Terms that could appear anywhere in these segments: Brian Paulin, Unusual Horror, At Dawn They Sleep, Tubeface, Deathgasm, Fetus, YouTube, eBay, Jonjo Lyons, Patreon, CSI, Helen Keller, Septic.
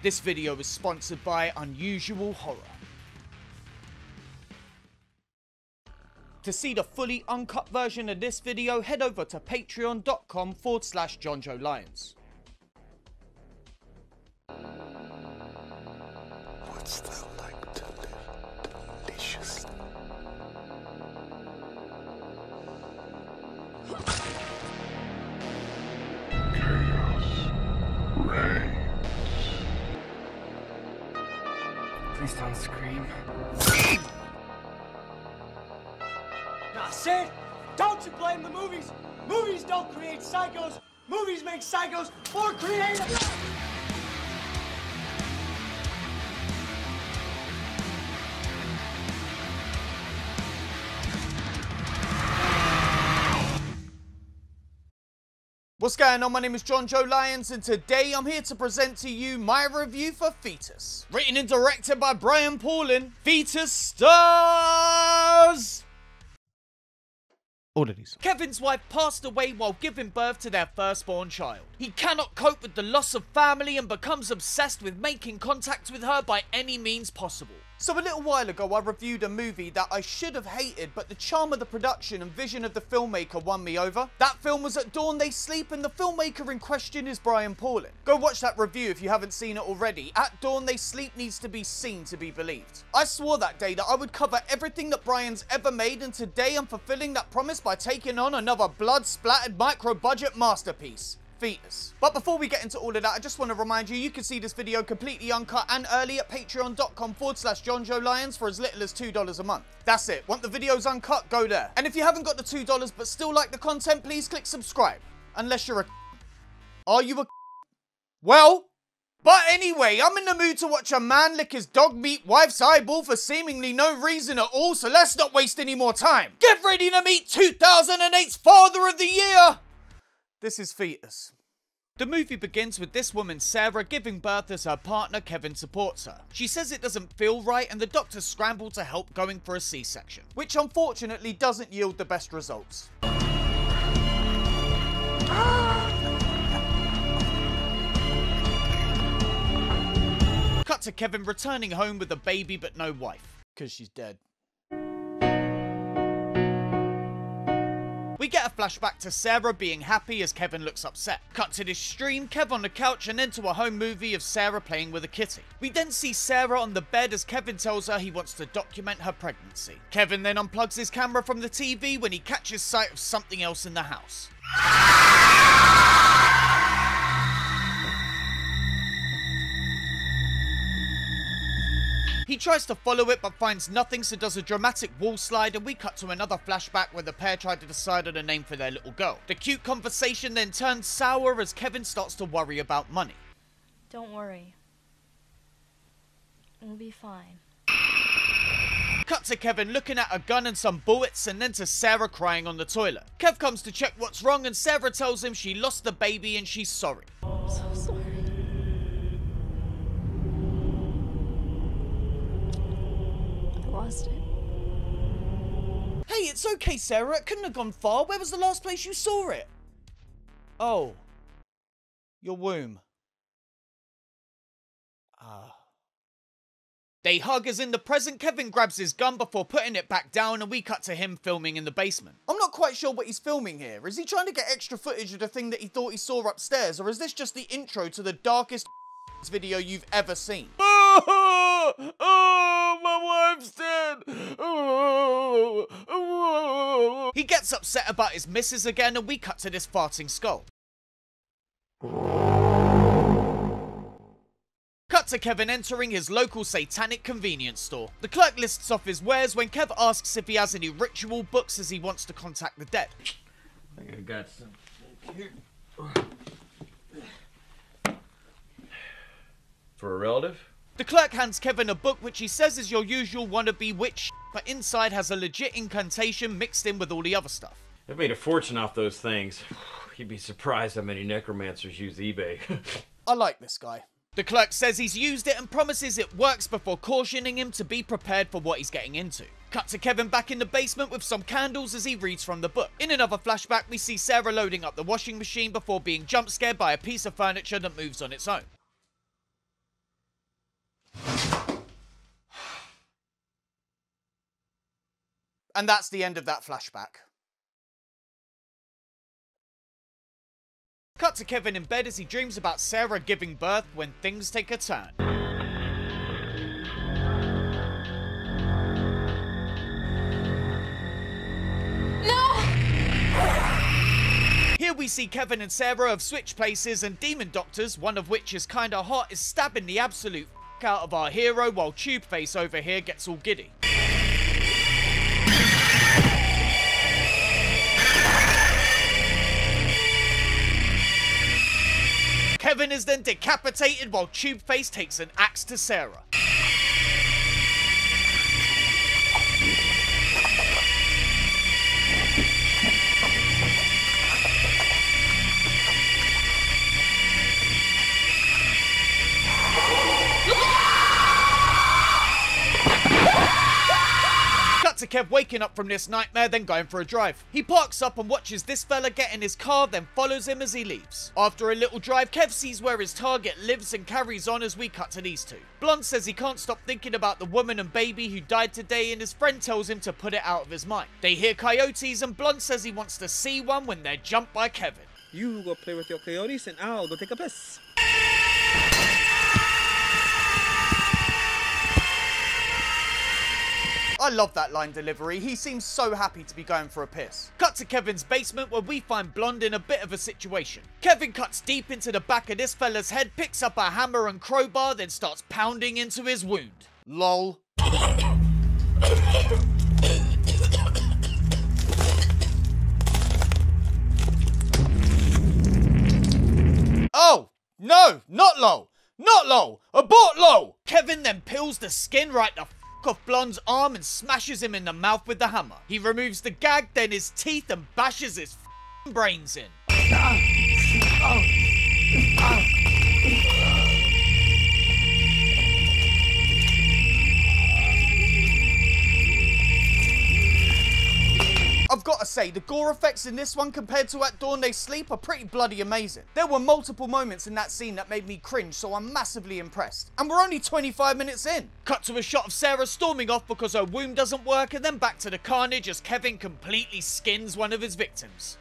This video is sponsored by Unusual Horror. To see the fully uncut version of this video, head over to patreon.com/JonjoLyons. What's that like to live deliciously? Chaos reigns. Please don't scream. Nah, Sid, don't you blame the movies. Movies don't create psychos. Movies make psychos more creative. What's going on? My name is Jonjo Lyons, and today I'm here to present to you my review for Fetus. Written and directed by Brian Paulin, Fetus stars... all of these. Kevin's wife passed away while giving birth to their firstborn child. He cannot cope with the loss of family and becomes obsessed with making contact with her by any means possible. So a little while ago I reviewed a movie that I should have hated, but the charm of the production and vision of the filmmaker won me over. That film was At Dawn They Sleep, and the filmmaker in question is Brian Paulin. Go watch that review if you haven't seen it already. At Dawn They Sleep needs to be seen to be believed. I swore that day that I would cover everything that Brian's ever made, and today I'm fulfilling that promise by taking on another blood-splattered micro-budget masterpiece. Fetus. But before we get into all of that, I just want to remind you, you can see this video completely uncut and early at patreon.com/JonjoLyons for as little as $2 a month. That's it. Want the videos uncut? Go there. And if you haven't got the $2 but still like the content, please click subscribe. Unless you're a... Are you a... Well... But anyway, I'm in the mood to watch a man lick his dog meat wife's eyeball for seemingly no reason at all, so let's not waste any more time. Get ready to meet 2008's Father of the Year! This is Fetus. The movie begins with this woman, Sarah, giving birth as her partner, Kevin, supports her. She says it doesn't feel right and the doctors scramble to help, going for a C-section, which unfortunately doesn't yield the best results. Cut to Kevin returning home with a baby but no wife, because she's dead. We get a flashback to Sarah being happy as Kevin looks upset. Cut to this stream, Kev on the couch, and then to a home movie of Sarah playing with a kitty. We then see Sarah on the bed as Kevin tells her he wants to document her pregnancy. Kevin then unplugs his camera from the TV when he catches sight of something else in the house. He tries to follow it but finds nothing, so does a dramatic wall slide, and we cut to another flashback where the pair try to decide on a name for their little girl. The cute conversation then turns sour as Kevin starts to worry about money. Don't worry. We'll be fine. Cut to Kevin looking at a gun and some bullets, and then to Sarah crying on the toilet. Kev comes to check what's wrong and Sarah tells him she lost the baby and she's sorry. I'm so sorry. Hey, it's okay, Sarah. It couldn't have gone far. Where was the last place you saw it? Oh. Your womb. Ah. They hug as in the present. Kevin grabs his gun before putting it back down, and we cut to him filming in the basement. I'm not quite sure what he's filming here. Is he trying to get extra footage of the thing that he thought he saw upstairs, or is this just the intro to the darkest video you've ever seen? Oh, my wife's dead. Oh, oh. He gets upset about his missus again, and we cut to this farting skull. Cut to Kevin entering his local satanic convenience store. The clerk lists off his wares when Kev asks if he has any ritual books as he wants to contact the dead. I think I got some here. For a relative? The clerk hands Kevin a book which he says is your usual wannabe witch, but inside has a legit incantation mixed in with all the other stuff. I've made a fortune off those things. You'd be surprised how many necromancers use eBay. I like this guy. The clerk says he's used it and promises it works before cautioning him to be prepared for what he's getting into. Cut to Kevin back in the basement with some candles as he reads from the book. In another flashback, we see Sarah loading up the washing machine before being jump scared by a piece of furniture that moves on its own. And that's the end of that flashback. Cut to Kevin in bed as he dreams about Sarah giving birth when things take a turn. No! Here we see Kevin and Sarah have switched places and demon doctors, one of which is kinda hot, is stabbing the absolute f*** out of our hero while Tubeface over here gets all giddy. Kevin is then decapitated while Tubeface takes an axe to Sarah. To Kev waking up from this nightmare, then going for a drive. He parks up and watches this fella get in his car, then follows him as he leaves. After a little drive, Kev sees where his target lives and carries on as we cut to these two. Blonde says he can't stop thinking about the woman and baby who died today, and his friend tells him to put it out of his mind. They hear coyotes and Blonde says he wants to see one when they're jumped by Kevin. You go play with your coyotes and I'll go take a piss. I love that line delivery, he seems so happy to be going for a piss. Cut to Kevin's basement where we find Blonde in a bit of a situation. Kevin cuts deep into the back of this fella's head, picks up a hammer and crowbar, then starts pounding into his wound. LOL. Oh! No! Not LOL! Not LOL! Abort LOL! Kevin then peels the skin right the off Blonde's arm and smashes him in the mouth with the hammer. He removes the gag, then his teeth, and bashes his f***ing brains in. I've got to say, the gore effects in this one compared to At Dawn They Sleep are pretty bloody amazing. There were multiple moments in that scene that made me cringe, so I'm massively impressed. And we're only 25 minutes in. Cut to a shot of Sarah storming off because her wound doesn't work, and then back to the carnage as Kevin completely skins one of his victims.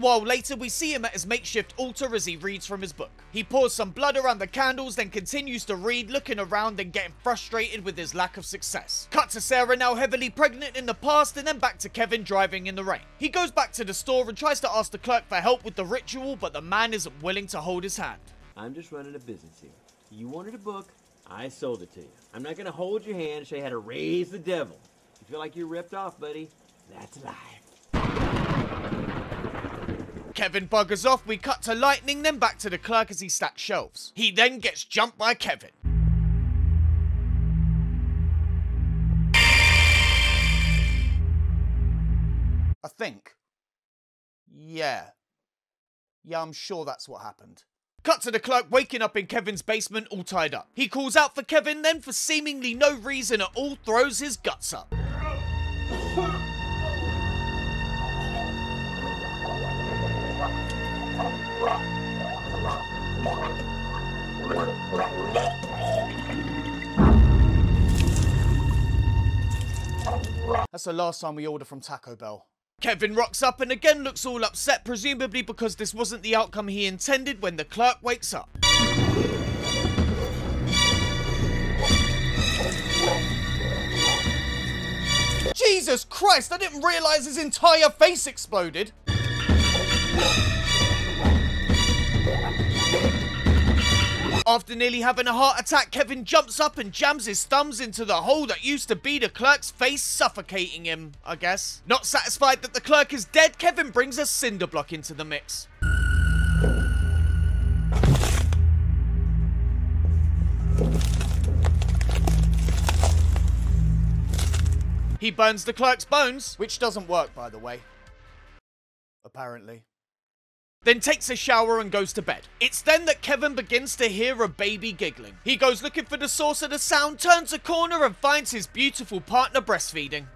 While later we see him at his makeshift altar as he reads from his book. He pours some blood around the candles, then continues to read, looking around and getting frustrated with his lack of success. Cut to Sarah now heavily pregnant in the past, and then back to Kevin driving in the rain. He goes back to the store and tries to ask the clerk for help with the ritual, but the man isn't willing to hold his hand. I'm just running a business here. You wanted a book, I sold it to you. I'm not gonna hold your hand and show you how to raise the devil. You feel like you're ripped off, buddy? That's a lie. Kevin buggers off, we cut to lightning, then back to the clerk as he stacks shelves. He then gets jumped by Kevin. I think. Yeah. Yeah, I'm sure that's what happened. Cut to the clerk waking up in Kevin's basement all tied up. He calls out for Kevin, then for seemingly no reason at all throws his guts up. That's the last time we order from Taco Bell. Kevin rocks up and again looks all upset, presumably because this wasn't the outcome he intended when the clerk wakes up. Jesus Christ, I didn't realise his entire face exploded. After nearly having a heart attack, Kevin jumps up and jams his thumbs into the hole that used to be the clerk's face, suffocating him, I guess. Not satisfied that the clerk is dead, Kevin brings a cinder block into the mix. He burns the clerk's bones, which doesn't work, by the way. Apparently. Then takes a shower and goes to bed. It's then that Kevin begins to hear a baby giggling. He goes looking for the source of the sound, turns a corner and finds his beautiful partner breastfeeding.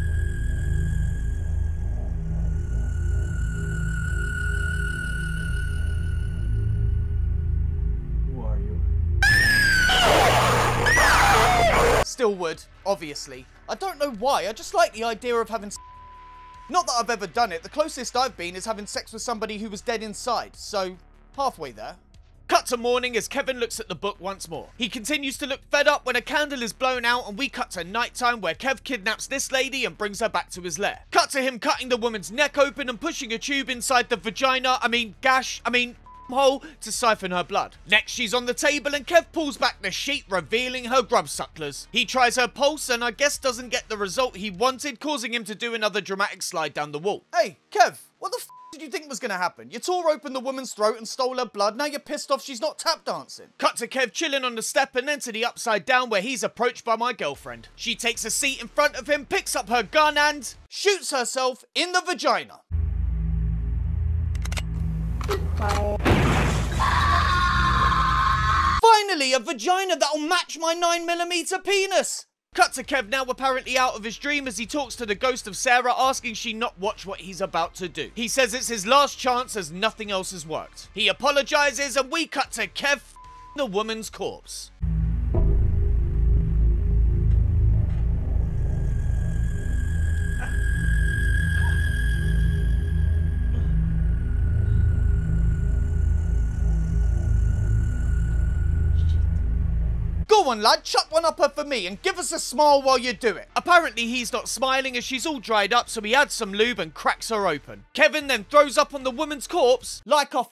still would, obviously. I don't know why, I just like the idea of having sex. Not that I've ever done it, the closest I've been is having sex with somebody who was dead inside, so halfway there. Cut to morning as Kevin looks at the book once more. He continues to look fed up when a candle is blown out and we cut to nighttime where Kev kidnaps this lady and brings her back to his lair. Cut to him cutting the woman's neck open and pushing a tube inside the vagina, hole to siphon her blood. Next she's on the table and Kev pulls back the sheet, revealing her grub sucklers. He tries her pulse and I guess doesn't get the result he wanted, causing him to do another dramatic slide down the wall. Hey, Kev, what the f did you think was gonna happen? You tore open the woman's throat and stole her blood, now you're pissed off she's not tap dancing. Cut to Kev chilling on the step and then to the upside down where he's approached by my girlfriend. She takes a seat in front of him, picks up her gun and shoots herself in the vagina. Finally, a vagina that'll match my 9mm penis! Cut to Kev now apparently out of his dream as he talks to the ghost of Sarah, asking she not watch what he's about to do. He says it's his last chance as nothing else has worked. He apologises and we cut to Kev f***ing the woman's corpse. Come on, lad, chuck one up her for me and give us a smile while you do it. Apparently he's not smiling as she's all dried up, so he adds some lube and cracks her open. Kevin then throws up on the woman's corpse like a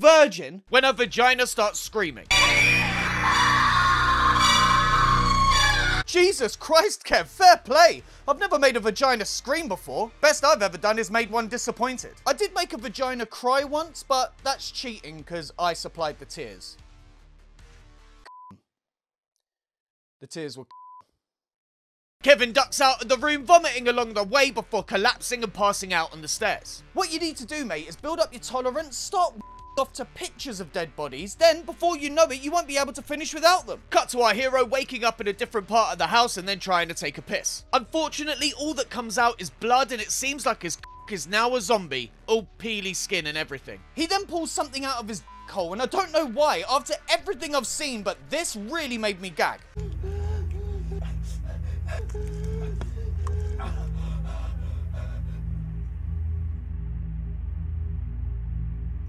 virgin when her vagina starts screaming. Jesus Christ, Kev, fair play. I've never made a vagina scream before. Best I've ever done is made one disappointed. I did make a vagina cry once, but that's cheating because I supplied the tears. The tears were. Kevin ducks out of the room, vomiting along the way before collapsing and passing out on the stairs. What you need to do, mate, is build up your tolerance, start off to pictures of dead bodies, then, before you know it, you won't be able to finish without them. Cut to our hero waking up in a different part of the house and then trying to take a piss. Unfortunately, all that comes out is blood and it seems like his is now a zombie, all peely skin and everything. He then pulls something out of his hole, and I don't know why, after everything I've seen, but this really made me gag.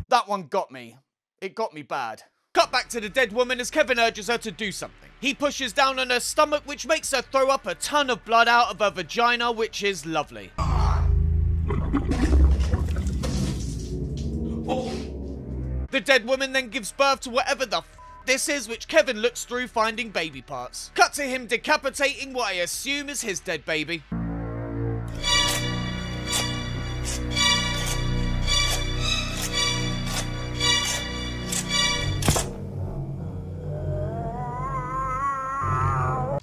That one got me. It got me bad. Cut back to the dead woman as Kevin urges her to do something. He pushes down on her stomach, which makes her throw up a ton of blood out of her vagina, which is lovely. The dead woman then gives birth to whatever the f this is, which Kevin looks through, finding baby parts. Cut to him decapitating what I assume is his dead baby.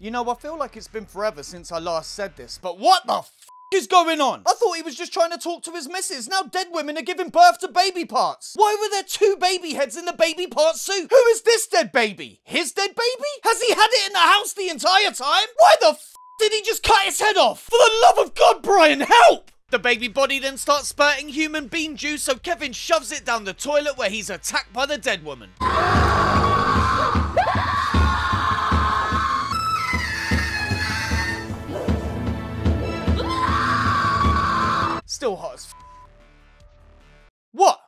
You know, I feel like it's been forever since I last said this, but what the f is going on? I thought he was just trying to talk to his missus. Now dead women are giving birth to baby parts. Why were there two baby heads in the baby part suit? Who is this dead baby? His dead baby? Has he had it in the house the entire time? Why the f did he just cut his head off? For the love of God, Brian, help! The baby body then starts spurting human bean juice, so Kevin shoves it down the toilet where he's attacked by the dead woman. Still hot as f. What?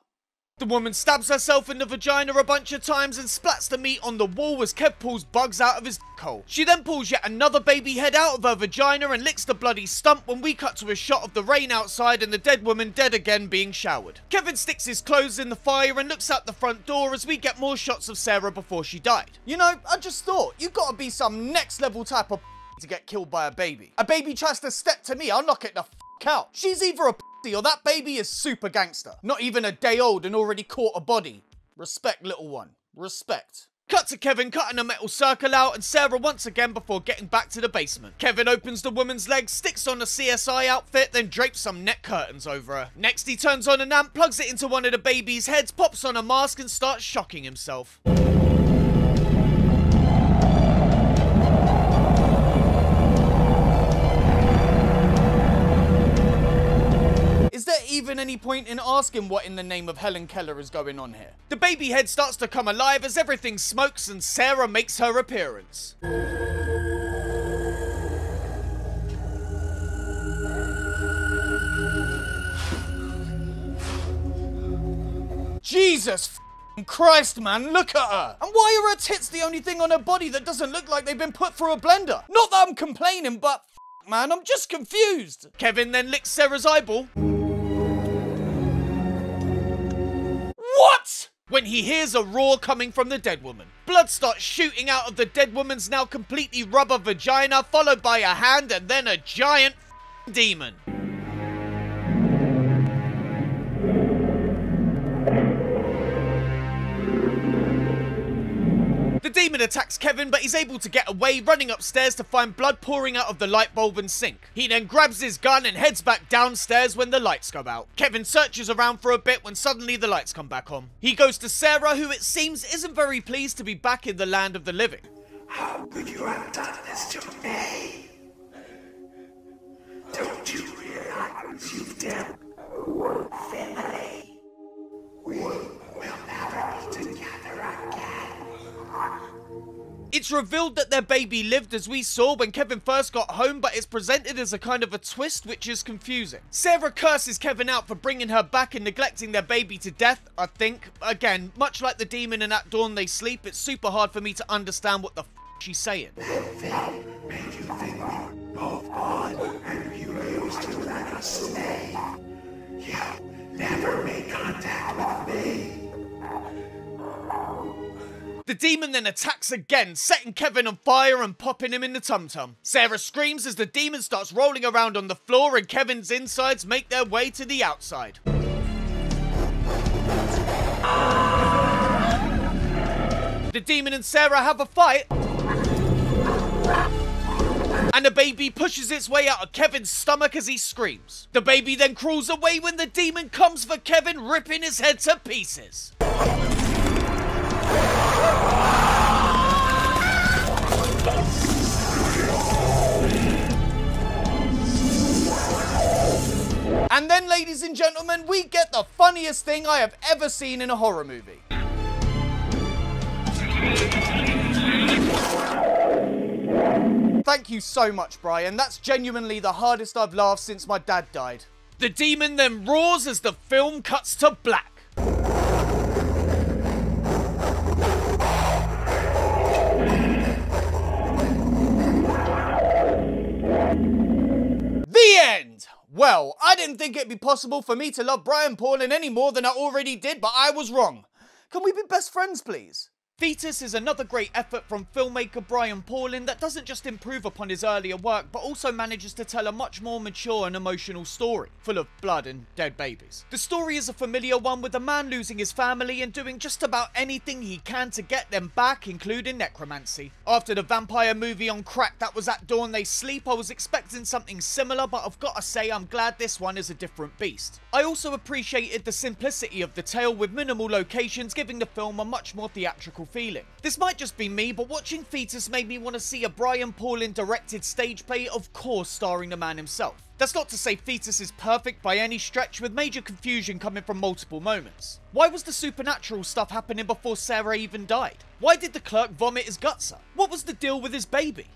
The woman stabs herself in the vagina a bunch of times and splats the meat on the wall as Kev pulls bugs out of his hole. She then pulls yet another baby head out of her vagina and licks the bloody stump when we cut to a shot of the rain outside and the dead woman dead again being showered. Kevin sticks his clothes in the fire and looks out the front door as we get more shots of Sarah before she died. You know, I just thought, you gotta be some next level type of to get killed by a baby. A baby tries to step to me, I'll knock it the f out. She's either a pussy or that baby is super gangster. Not even a day old and already caught a body. Respect, little one. Respect. Cut to Kevin cutting a metal circle out and Sarah once again before getting back to the basement. Kevin opens the woman's legs, sticks on a CSI outfit, then drapes some net curtains over her. Next he turns on an amp, plugs it into one of the baby's heads, pops on a mask and starts shocking himself. Even any point in asking what in the name of Helen Keller is going on here. The baby head starts to come alive as everything smokes and Sarah makes her appearance. Jesus Christ, man, look at her! And why are her tits the only thing on her body that doesn't look like they've been put through a blender? Not that I'm complaining, but man, I'm just confused. Kevin then licks Sarah's eyeball. What? When he hears a roar coming from the dead woman. Blood starts shooting out of the dead woman's now completely rubber vagina, followed by a hand and then a giant demon. The demon attacks Kevin, but he's able to get away, running upstairs to find blood pouring out of the light bulb and sink. He then grabs his gun and heads back downstairs when the lights go out. Kevin searches around for a bit when suddenly the lights come back on. He goes to Sarah, who it seems isn't very pleased to be back in the land of the living. How could you have done this to me? Don't you realize you've done one family? We will never be together again. It's revealed that their baby lived as we saw when Kevin first got home, but it's presented as a kind of a twist, which is confusing. Sarah curses Kevin out for bringing her back and neglecting their baby to death, I think. Again, much like the demon in At Dawn They Sleep, it's super hard for me to understand what the f*** she's saying. You never made contact with me. The demon then attacks again, setting Kevin on fire and popping him in the tum-tum. Sarah screams as the demon starts rolling around on the floor and Kevin's insides make their way to the outside. The demon and Sarah have a fight, and the baby pushes its way out of Kevin's stomach as he screams. The baby then crawls away when the demon comes for Kevin, ripping his head to pieces. And then, ladies and gentlemen, we get the funniest thing I have ever seen in a horror movie. Thank you so much, Brian. That's genuinely the hardest I've laughed since my dad died. The demon then roars as the film cuts to black. The end! Well, I didn't think it'd be possible for me to love Brian Paulin any more than I already did, but I was wrong. Can we be best friends, please? Fetus is another great effort from filmmaker Brian Paulin that doesn't just improve upon his earlier work, but also manages to tell a much more mature and emotional story, full of blood and dead babies. The story is a familiar one, with a man losing his family and doing just about anything he can to get them back, including necromancy. After the vampire movie on crack that was At Dawn They Sleep, I was expecting something similar, but I've got to say I'm glad this one is a different beast. I also appreciated the simplicity of the tale, with minimal locations giving the film a much more theatrical feeling. This might just be me, but watching Fetus made me want to see a Brian Paulin directed stage play, of course starring the man himself. That's not to say Fetus is perfect by any stretch, with major confusion coming from multiple moments. Why was the supernatural stuff happening before Sarah even died? Why did the clerk vomit his guts up? What was the deal with his baby?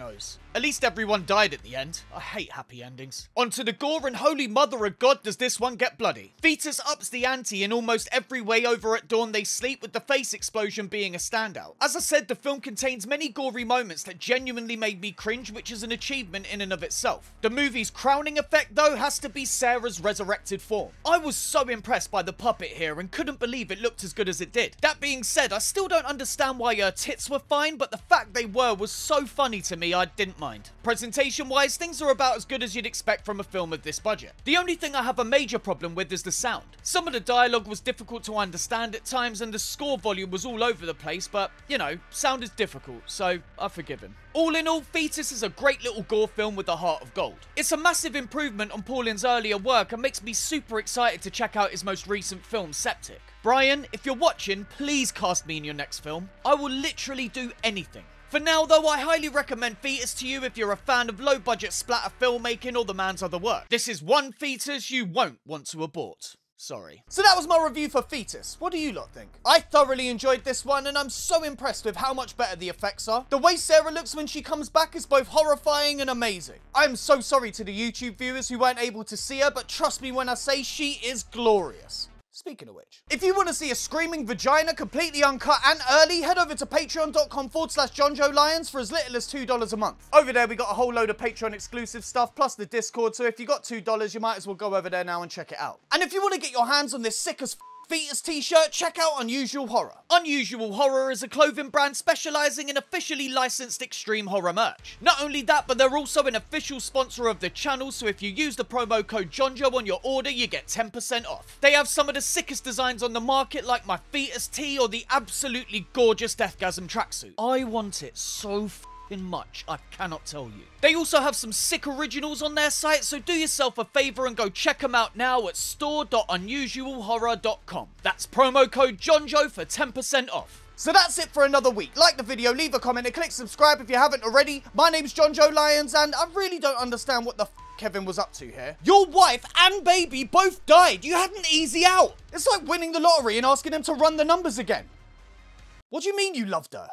Knows. At least everyone died at the end. I hate happy endings. Onto the gore, and holy mother of God does this one get bloody. Fetus ups the ante in almost every way over At Dawn They Sleep, with the face explosion being a standout. As I said, the film contains many gory moments that genuinely made me cringe, which is an achievement in and of itself. The movie's crowning effect, though, has to be Sarah's resurrected form. I was so impressed by the puppet here and couldn't believe it looked as good as it did. That being said, I still don't understand why her tits were fine, but the fact they were was so funny to me I didn't mind. Presentation-wise, things are about as good as you'd expect from a film of this budget. The only thing I have a major problem with is the sound. Some of the dialogue was difficult to understand at times, and the score volume was all over the place, but, you know, sound is difficult, so I forgive him. All in all, Fetus is a great little gore film with a heart of gold. It's a massive improvement on Paulin's earlier work and makes me super excited to check out his most recent film, Septic. Brian, if you're watching, please cast me in your next film. I will literally do anything. For now, though, I highly recommend Fetus to you if you're a fan of low-budget splatter filmmaking or the man's other work. This is one Fetus you won't want to abort. Sorry. So that was my review for Fetus. What do you lot think? I thoroughly enjoyed this one, and I'm so impressed with how much better the effects are. The way Sarah looks when she comes back is both horrifying and amazing. I'm so sorry to the YouTube viewers who weren't able to see her, but trust me when I say she is glorious. Speaking of which, if you want to see a screaming vagina completely uncut and early, head over to patreon.com/JonjoLyons for as little as $2 a month. Over there we got a whole load of Patreon exclusive stuff, plus the Discord, so if you got $2 you might as well go over there now and check it out. And if you want to get your hands on this sick as f Fetus t-shirt, check out Unusual Horror. Unusual Horror is a clothing brand specialising in officially licensed extreme horror merch. Not only that, but they're also an official sponsor of the channel, so if you use the promo code JONJO on your order, you get 10% off. They have some of the sickest designs on the market, like my Fetus tee or the absolutely gorgeous Deathgasm tracksuit. I want it so f***ing much, I cannot tell you. They also have some sick originals on their site, so do yourself a favour and go check them out now at store.unusualhorror.com. That's promo code JONJO for 10% off. So that's it for another week. Like the video, leave a comment, and click subscribe if you haven't already. My name's Jonjo Lyons, and I really don't understand what the f Kevin was up to here. Your wife and baby both died. You had an easy out. It's like winning the lottery and asking them to run the numbers again. What do you mean you loved her?